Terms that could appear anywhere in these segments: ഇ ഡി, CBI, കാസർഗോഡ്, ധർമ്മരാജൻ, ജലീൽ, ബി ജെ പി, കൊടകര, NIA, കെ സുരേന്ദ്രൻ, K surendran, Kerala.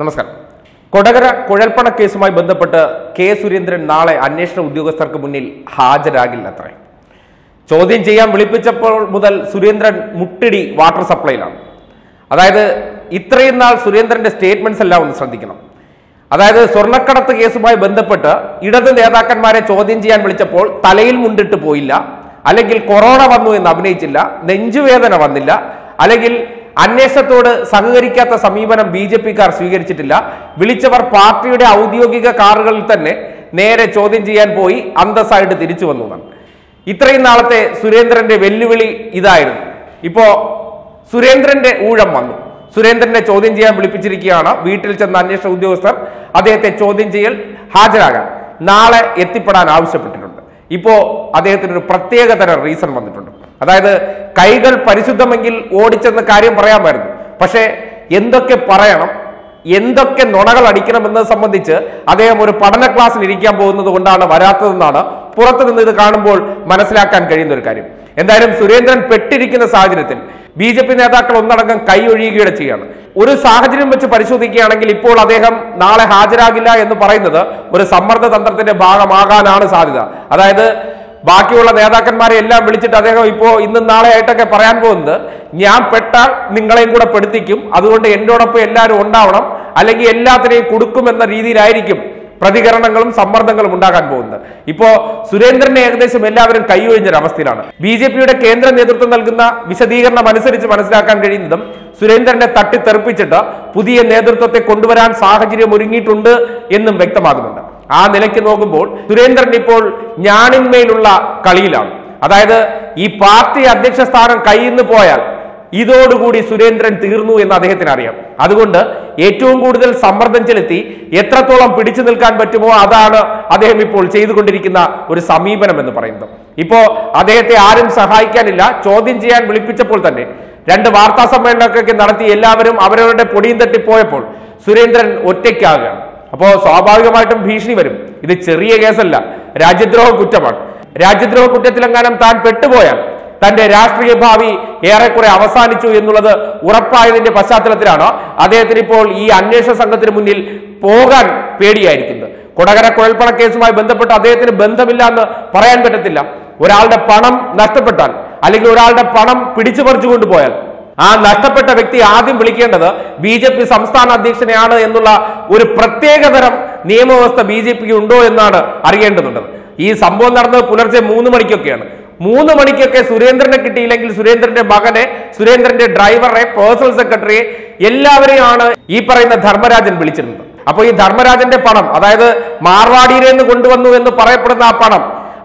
നമസ്കാരം. കൊടകര കുഴൽപ്പണ കേസുമായി ബന്ധപ്പെട്ട് കെ സുരേന്ദ്രൻ നാളെ അന്വേഷണ ഉദ്യോഗസ്ഥർക്ക് മുന്നിൽ ഹാജരാകില്ലത്രേ. ചോദ്യം ചെയ്യാൻ വിളിപ്പിച്ചപ്പോൾ മുതൽ സുരേന്ദ്രൻ മുട്ടിടി വാട്ടർ സപ്ലൈയിലാണ്. അതായത് ഇത്രയും നാൾ സുരേന്ദ്രന്റെ സ്റ്റേറ്റ്മെന്റ്സ് എല്ലാം ഒന്ന് ശ്രദ്ധിക്കണം. അതായത് സ്വർണ്ണക്കടത്ത് കേസുമായി ബന്ധപ്പെട്ട് ഇടത് നേതാക്കന്മാരെ ചോദ്യം ചെയ്യാൻ വിളിച്ചപ്പോൾ തലയിൽ മുണ്ടിട്ട് പോയില്ല, അല്ലെങ്കിൽ കൊറോണ വന്നു എന്ന് അഭിനയിച്ചില്ല, നെഞ്ചുവേദന വന്നില്ല, അല്ലെങ്കിൽ അന്വേഷണത്തോട് സഹകരിക്കാത്ത സമീപനം ബി ജെ പിക്കാർ സ്വീകരിച്ചിട്ടില്ല. വിളിച്ചവർ പാർട്ടിയുടെ ഔദ്യോഗിക കാറുകളിൽ തന്നെ നേരെ ചോദ്യം ചെയ്യാൻ പോയി അന്തസ്സായിട്ട് തിരിച്ചു വന്നു. ഇത്രയും നാളത്തെ സുരേന്ദ്രന്റെ വെല്ലുവിളി ഇതായിരുന്നു. ഇപ്പോ സുരേന്ദ്രന്റെ ഊഴം വന്നു. സുരേന്ദ്രനെ ചോദ്യം ചെയ്യാൻ വിളിപ്പിച്ചിരിക്കുകയാണ്. വീട്ടിൽ ചെന്ന അന്വേഷണ ഉദ്യോഗസ്ഥർ അദ്ദേഹത്തെ ചോദ്യം ചെയ്യൽ ഹാജരാകാൻ നാളെ എത്തിപ്പെടാൻ ആവശ്യപ്പെട്ടിട്ടുണ്ട്. ഇപ്പോ അദ്ദേഹത്തിനൊരു പ്രത്യേകതരം റീസൺ വന്നിട്ടുണ്ട്. അതായത് കൈകൾ പരിശുദ്ധമെങ്കിൽ ഓടിച്ചെന്ന കാര്യം പറയാമായിരുന്നു, പക്ഷേ എന്തൊക്കെ പറയണം, എന്തൊക്കെ നുണകൾ അടിക്കണം എന്നത് സംബന്ധിച്ച് അദ്ദേഹം ഒരു പഠന ക്ലാസ്സിൽ ഇരിക്കാൻ പോകുന്നത് കൊണ്ടാണ് വരാത്തതെന്നാണ് പുറത്തു നിന്ന് ഇത് കാണുമ്പോൾ മനസ്സിലാക്കാൻ കഴിയുന്ന ഒരു കാര്യം. എന്തായാലും സുരേന്ദ്രൻ പെട്ടിരിക്കുന്ന സാഹചര്യത്തിൽ ബി ജെ പി നേതാക്കൾ ഒന്നടങ്കം കൈ ഒഴിയുകയുടെ ചെയ്യാണ്. ഒരു സാഹചര്യം വെച്ച് പരിശോധിക്കുകയാണെങ്കിൽ ഇപ്പോൾ അദ്ദേഹം നാളെ ഹാജരാകില്ല എന്ന് പറയുന്നത് ഒരു സമ്മർദ്ദ തന്ത്രത്തിന്റെ ഭാഗമാകാനാണ് സാധ്യത. അതായത് ബാക്കിയുള്ള നേതാക്കന്മാരെ എല്ലാം വിളിച്ചിട്ട് അദ്ദേഹം ഇപ്പോൾ ഇന്നും നാളെ ആയിട്ടൊക്കെ പറയാൻ പോകുന്നത്, ഞാൻ പെട്ടാൽ നിങ്ങളെയും കൂടെ പെടുത്തിക്കും, അതുകൊണ്ട് എന്നോടൊപ്പം എല്ലാവരും ഉണ്ടാവണം, അല്ലെങ്കിൽ എല്ലാത്തിനെയും കൊടുക്കും എന്ന രീതിയിലായിരിക്കും പ്രതികരണങ്ങളും സമ്മർദ്ദങ്ങളും ഉണ്ടാകാൻ പോകുന്നത്. ഇപ്പോ സുരേന്ദ്രനെ ഏകദേശം എല്ലാവരും കൈയൊഴിഞ്ഞൊരവസ്ഥയിലാണ്. ബി ജെ പിയുടെ കേന്ദ്ര നേതൃത്വം നൽകുന്ന വിശദീകരണം അനുസരിച്ച് മനസ്സിലാക്കാൻ കഴിയുന്നതും സുരേന്ദ്രനെ തട്ടിത്തെറിപ്പിച്ചിട്ട് പുതിയ നേതൃത്വത്തെ കൊണ്ടുവരാൻ സാഹചര്യം ഒരുങ്ങിയിട്ടുണ്ട് എന്നും വ്യക്തമാകുന്നുണ്ട്. ആ നിലയ്ക്ക് നോക്കുമ്പോൾ സുരേന്ദ്രൻ ഇപ്പോൾ ഞാനിന്മേലുള്ള കളിയിലാണ്. അതായത് ഈ പാർട്ടി അധ്യക്ഷ സ്ഥാനം കയ്യിൽ നിന്ന് പോയാൽ ഇതോടുകൂടി സുരേന്ദ്രൻ തീർന്നു എന്ന് അദ്ദേഹത്തിന് അറിയാം. അതുകൊണ്ട് ഏറ്റവും കൂടുതൽ സമ്മർദ്ദം ചെലുത്തി എത്രത്തോളം പിടിച്ചു നിൽക്കാൻ പറ്റുമോ അതാണ് അദ്ദേഹം ഇപ്പോൾ ചെയ്തുകൊണ്ടിരിക്കുന്ന ഒരു സമീപനം എന്ന് പറയുന്നത്. ഇപ്പോ അദ്ദേഹത്തെ ആരും സഹായിക്കാനില്ല. ചോദ്യം ചെയ്യാൻ വിളിപ്പിച്ചപ്പോൾ തന്നെ രണ്ട് വാർത്താ സമ്മേളനമൊക്കെ നടത്തി എല്ലാവരും അവരവരുടെ പൊടിയും തട്ടിപ്പോയപ്പോൾ സുരേന്ദ്രൻ ഒറ്റയ്ക്കാകുകയാണ്. അപ്പോൾ സ്വാഭാവികമായിട്ടും ഭീഷണി വരും. ഇത് ചെറിയ കേസല്ല, രാജ്യദ്രോഹ കുറ്റമാണ്. രാജ്യദ്രോഹ കുറ്റത്തിലെങ്ങാനും താൻ പെട്ടുപോയാൽ തന്റെ രാഷ്ട്രീയ ഭാവി ഏറെക്കുറെ അവസാനിച്ചു എന്നുള്ളത് ഉറപ്പായതിന്റെ പശ്ചാത്തലത്തിലാണ് അദ്ദേഹത്തിന് ഇപ്പോൾ ഈ അന്വേഷണ സംഘത്തിന് മുന്നിൽ പോകാൻ പേടിയായിരിക്കുന്നത്. കൊടകര കുഴൽപ്പണ കേസുമായി ബന്ധപ്പെട്ട് അദ്ദേഹത്തിന് ബന്ധമില്ല എന്ന് പറയാൻ പറ്റത്തില്ല. ഒരാളുടെ പണം നഷ്ടപ്പെട്ടാൽ, അല്ലെങ്കിൽ ഒരാളുടെ പണം പിടിച്ചു പറിച്ചു കൊണ്ടുപോയാൽ ആ നഷ്ടപ്പെട്ട വ്യക്തി ആദ്യം വിളിക്കേണ്ടത് ബി ജെ പി സംസ്ഥാന അധ്യക്ഷനെയാണ് എന്നുള്ള ഒരു പ്രത്യേകതരം നിയമവ്യവസ്ഥ ബി ജെ പിക്ക് ഉണ്ടോ എന്നാണ് അറിയേണ്ടതുണ്ട്. ഈ സംഭവം നടന്നത് പുലർച്ചെ 3 മണിക്കൊക്കെയാണ്. 3 മണിക്കൊക്കെ സുരേന്ദ്രനെ കിട്ടിയില്ലെങ്കിൽ സുരേന്ദ്രന്റെ മകനെ, സുരേന്ദ്രന്റെ ഡ്രൈവറെ, പേഴ്സണൽ സെക്രട്ടറിയെ എല്ലാവരെയാണ് ഈ പറയുന്ന ധർമ്മരാജൻ വിളിച്ചിരുന്നത്. അപ്പൊ ഈ ധർമ്മരാജന്റെ പണം, അതായത് മാർവാടിയിൽ നിന്ന് കൊണ്ടുവന്നു എന്ന് പറയപ്പെടുന്ന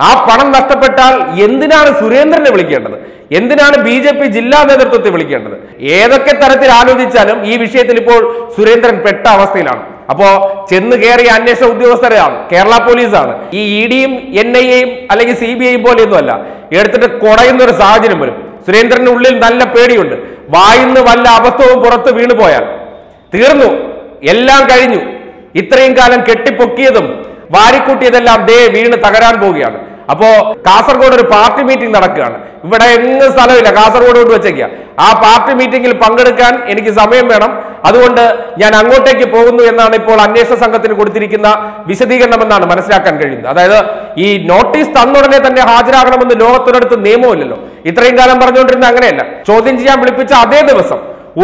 ആ പണം നഷ്ടപ്പെട്ടാൽ എന്തിനാണ് സുരേന്ദ്രനെ വിളിക്കേണ്ടത്? എന്തിനാണ് ബി ജെ പി ജില്ലാ നേതൃത്വത്തെ വിളിക്കേണ്ടത്? ഏതൊക്കെ തരത്തിൽ ആലോചിച്ചാലും ഈ വിഷയത്തിൽ ഇപ്പോൾ സുരേന്ദ്രൻ പെട്ട അവസ്ഥയിലാണ്. അപ്പോ ചെന്ന് കയറിയ അന്വേഷണ ഉദ്യോഗസ്ഥരെയാണ്, കേരള പോലീസാണ്. ഈ ഇ ഡിയും NIA അല്ലെങ്കിൽ CBI പോലെയൊന്നും അല്ല, എടുത്തിട്ട് കുടയുന്ന ഒരു സാഹചര്യം വരും. സുരേന്ദ്രന്റെ ഉള്ളിൽ നല്ല പേടിയുണ്ട്. വായിന്ന് വല്ല അബദ്ധവും പുറത്ത് വീണുപോയാൽ തീർന്നു, എല്ലാം കഴിഞ്ഞു. ഇത്രയും കാലം കെട്ടിപ്പൊക്കിയതും വാരിക്കൂട്ടിയതെല്ലാം ദേ വീണ് തകരാൻ പോവുകയാണ്. അപ്പോ കാസർഗോഡ് ഒരു പാർട്ടി മീറ്റിംഗ് നടക്കുകയാണ്. ഇവിടെ എങ്ങും സ്ഥലമില്ല, കാസർഗോഡ് കൊണ്ട് വെച്ചേക്കുക. ആ പാർട്ടി മീറ്റിംഗിൽ പങ്കെടുക്കാൻ എനിക്ക് സമയം വേണം, അതുകൊണ്ട് ഞാൻ അങ്ങോട്ടേക്ക് പോകുന്നു എന്നാണ് ഇപ്പോൾ അന്വേഷണ സംഘത്തിന് കൊടുത്തിരിക്കുന്ന വിശദീകരണം എന്നാണ് മനസ്സിലാക്കാൻ കഴിയുന്നത്. അതായത് ഈ നോട്ടീസ് തന്നുടനെ തന്നെ ഹാജരാകണമെന്ന് ലോകത്തൊരിടത്ത് നിയമമില്ലല്ലോ. ഇത്രയും കാലം പറഞ്ഞുകൊണ്ടിരുന്ന അങ്ങനെയല്ല. ചോദ്യം ചെയ്യാൻ വിളിപ്പിച്ച അതേ ദിവസം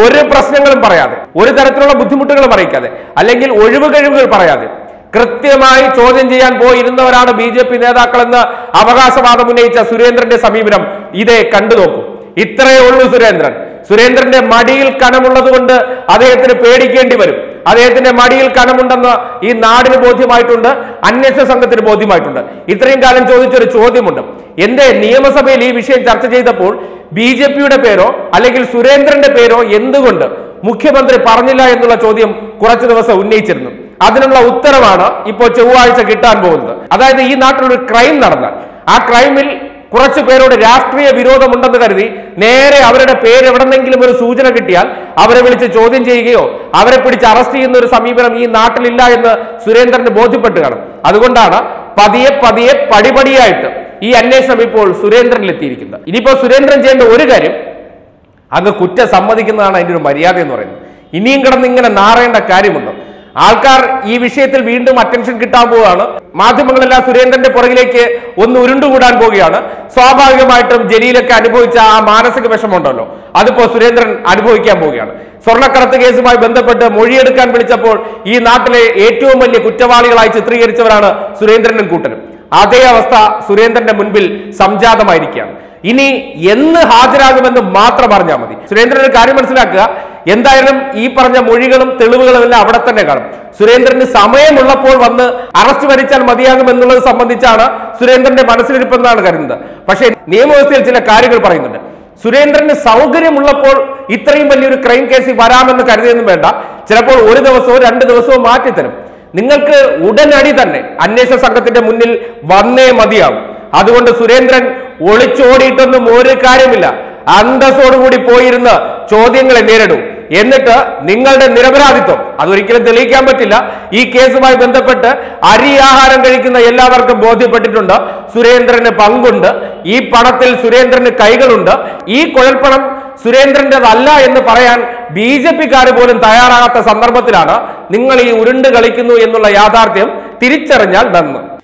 ഒരു പ്രശ്നങ്ങളും പറയാതെ, ഒരു തരത്തിലുള്ള ബുദ്ധിമുട്ടുകളും അറിയിക്കാതെ, അല്ലെങ്കിൽ ഒഴിവ് കഴിവുകൾ പറയാതെ കൃത്യമായി ചോദ്യം ചെയ്യാൻ പോയിരുന്നവരാണ് ബി ജെ പി നേതാക്കളെന്ന് അവകാശവാദം ഉന്നയിച്ച സുരേന്ദ്രന്റെ സമീപനം ഇതേ കണ്ടു നോക്കും. ഇത്രയേ ഉള്ളൂ സുരേന്ദ്രൻ. സുരേന്ദ്രന്റെ മടിയിൽ കനമുള്ളത് കൊണ്ട് അദ്ദേഹത്തിന് പേടിക്കേണ്ടി വരും. അദ്ദേഹത്തിന്റെ മടിയിൽ കനമുണ്ടെന്ന് ഈ നാടിന് ബോധ്യമായിട്ടുണ്ട്, അന്വേഷണ സംഘത്തിന് ബോധ്യമായിട്ടുണ്ട്. ഇത്രയും കാലം ചോദിച്ചൊരു ചോദ്യമുണ്ട്, എന്തേ നിയമസഭയിൽ ഈ വിഷയം ചർച്ച ചെയ്തപ്പോൾ ബി ജെ പിയുടെ പേരോ അല്ലെങ്കിൽ സുരേന്ദ്രന്റെ പേരോ എന്തുകൊണ്ട് മുഖ്യമന്ത്രി പറഞ്ഞില്ല എന്നുള്ള ചോദ്യം കുറച്ചു ദിവസം ഉന്നയിച്ചിരുന്നു. അതിനുള്ള ഉത്തരവാണ് ഇപ്പോൾ ചൊവ്വാഴ്ച കിട്ടാൻ പോകുന്നത്. അതായത് ഈ നാട്ടിലൊരു ക്രൈം നടന്നാൽ ആ ക്രൈമിൽ കുറച്ചു പേരോട് രാഷ്ട്രീയ വിരോധമുണ്ടെന്ന് കരുതി നേരെ അവരുടെ പേര് എവിടെന്നെങ്കിലും ഒരു സൂചന കിട്ടിയാൽ അവരെ വിളിച്ച് ചോദ്യം ചെയ്യുകയോ അവരെ പിടിച്ച് അറസ്റ്റ് ചെയ്യുന്ന ഒരു സമീപനം ഈ നാട്ടിലില്ല എന്ന് സുരേന്ദ്രന് ബോധ്യപ്പെട്ട് കാണും. അതുകൊണ്ടാണ് പതിയെ പതിയെ പടിപടിയായിട്ട് ഈ അന്വേഷണം ഇപ്പോൾ സുരേന്ദ്രനിലെത്തിയിരിക്കുന്നത്. ഇനിയിപ്പോ സുരേന്ദ്രൻ ചെയ്യേണ്ട ഒരു കാര്യം, അങ്ങ് കുറ്റം സമ്മതിക്കുന്നതാണ് അതിൻ്റെ ഒരു മര്യാദ എന്ന് പറയുന്നത്. ഇനിയും കിടന്ന് ഇങ്ങനെ നാറേണ്ട കാര്യമുണ്ടോ? ആൾക്കാർ ഈ വിഷയത്തിൽ വീണ്ടും അറ്റൻഷൻ കിട്ടാൻ പോവുകയാണ്. മാധ്യമങ്ങളെല്ലാം സുരേന്ദ്രന്റെ പുറകിലേക്ക് ഒന്ന് ഉരുണ്ടുകൂടാൻ പോവുകയാണ്. സ്വാഭാവികമായിട്ടും ജലീലൊക്കെ അനുഭവിച്ച ആ മാനസിക വിഷമമുണ്ടല്ലോ, അതിപ്പോ സുരേന്ദ്രൻ അനുഭവിക്കാൻ പോവുകയാണ്. സ്വർണ്ണക്കടത്ത് കേസുമായി ബന്ധപ്പെട്ട് മൊഴിയെടുക്കാൻ വിളിച്ചപ്പോൾ ഈ നാട്ടിലെ ഏറ്റവും വലിയ കുറ്റവാളികളായി ചിത്രീകരിച്ചവരാണ് സുരേന്ദ്രനും കൂട്ടരും. അതേ അവസ്ഥ സുരേന്ദ്രന്റെ മുൻപിൽ സംജാതമായിരിക്കുകയാണ്. ഇനി എന്ന് ഹാജരാകുമെന്ന് മാത്രം അറിഞ്ഞാൽ മതി. സുരേന്ദ്രന് കാര്യം മനസ്സിലാക്കുക, എന്തായാലും ഈ പറഞ്ഞ മൊഴികളും തെളിവുകളും എല്ലാം അവിടെ തന്നെ കാണും. സുരേന്ദ്രന് സമയമുള്ളപ്പോൾ വന്ന് അറസ്റ്റ് വരിച്ചാൽ മതിയാകും എന്നുള്ളത് സംബന്ധിച്ചാണ് സുരേന്ദ്രന്റെ മനസ്സിലിരിപ്പെന്നാണ് കരുതുന്നത്. പക്ഷേ നിയമവ്യവസ്ഥയിൽ ചില കാര്യങ്ങൾ പറയുന്നുണ്ട്. സുരേന്ദ്രന് സൗകര്യമുള്ളപ്പോൾ ഇത്രയും വലിയൊരു ക്രൈം കേസിൽ വരാമെന്ന് കരുതിയൊന്നും വേണ്ട. ചിലപ്പോൾ ഒരു ദിവസവും രണ്ട് ദിവസവും മാറ്റിത്തരും. നിങ്ങൾക്ക് ഉടനടി തന്നെ അന്വേഷണ സംഘത്തിന്റെ മുന്നിൽ വന്നേ മതിയാവും. അതുകൊണ്ട് സുരേന്ദ്രൻ ഒളിച്ചോടിയിട്ടൊന്നും ഒരു കാര്യമില്ല. അന്തസ്സോടുകൂടി പോയിരുന്ന ചോദ്യങ്ങളെ നേരിടൂ. എന്നിട്ട് നിങ്ങളുടെ നിരപരാധിത്വം അതൊരിക്കലും തെളിയിക്കാൻ പറ്റില്ല. ഈ കേസുമായി ബന്ധപ്പെട്ട് അരിയാഹാരം കഴിക്കുന്ന എല്ലാവർക്കും ബോധ്യപ്പെട്ടിട്ടുണ്ട് സുരേന്ദ്രന് പങ്കുണ്ട്, ഈ പണത്തിൽ സുരേന്ദ്രന് കൈകളുണ്ട്, ഈ കുഴൽപ്പണം സുരേന്ദ്രൻ്റെതല്ല എന്ന് പറയാൻ ബി ജെ പിക്കാർ പോലും തയ്യാറാകാത്ത സന്ദർഭത്തിലാണ് നിങ്ങൾ ഈ ഉരുണ്ട് കളിക്കുന്നു എന്നുള്ള യാഥാർത്ഥ്യം തിരിച്ചറിഞ്ഞാൽ നന്ന്